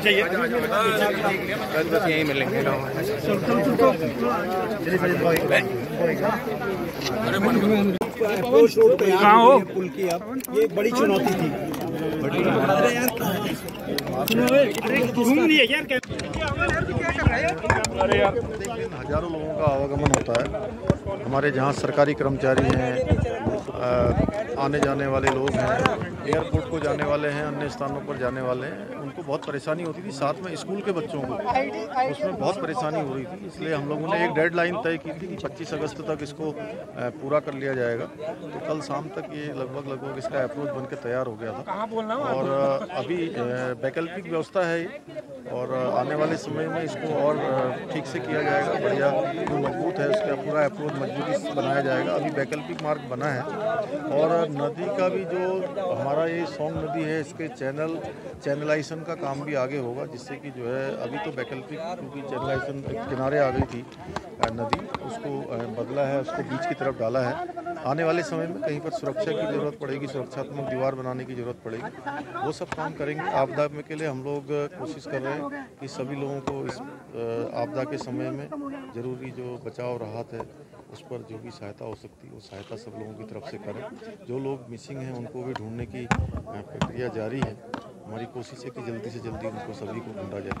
भी चाहिए। यहीं मिलेंगे। कहाँ हो? पुल की आप, ये बड़ी चुनौती थी। हजारों लोगों का आवागमन होता है हमारे, जहाँ सरकारी कर्मचारी हैं, आने जाने वाले लोग हैं, एयरपोर्ट को जाने वाले हैं, अन्य स्थानों पर जाने वाले हैं, उनको बहुत परेशानी होती थी। साथ में स्कूल के बच्चों को उसमें बहुत परेशानी हो रही थी। इसलिए हम लोगों ने एक डेडलाइन तय की थी कि 25 अगस्त तक इसको पूरा कर लिया जाएगा। तो कल शाम तक ये लगभग इसका अप्रोच बन के तैयार हो गया था और अभी वैकल्पिक व्यवस्था है और आने वाले समय में इसको और ठीक से किया जाएगा। बढ़िया जो मजबूत है उसका पूरा अप्रोच मजबूती से बनाया जाएगा। अभी वैकल्पिक मार्ग बना है और नदी का भी जो हमारा ये सोन नदी है इसके चैनलाइजेशन का काम भी आगे होगा, जिससे कि जो है अभी तो वैकल्पिक क्योंकि चैनलाइजेशन किनारे आ गई थी नदी, उसको बदला है, उसको बीच की तरफ डाला है। आने वाले समय में कहीं पर सुरक्षा की ज़रूरत पड़ेगी, सुरक्षात्मक दीवार बनाने की ज़रूरत पड़ेगी, वो सब काम करेंगे। आपदा में के लिए हम लोग कोशिश कर रहे हैं कि सभी लोगों को इस आपदा के समय में ज़रूरी जो बचाव राहत है उस पर जो भी सहायता हो सकती है वो सहायता सब लोगों की तरफ से करें। जो लोग मिसिंग हैं उनको भी ढूंढने की प्रक्रिया जारी है। हमारी कोशिश है कि जल्दी से जल्दी उनको सभी को ढूंढा जाए।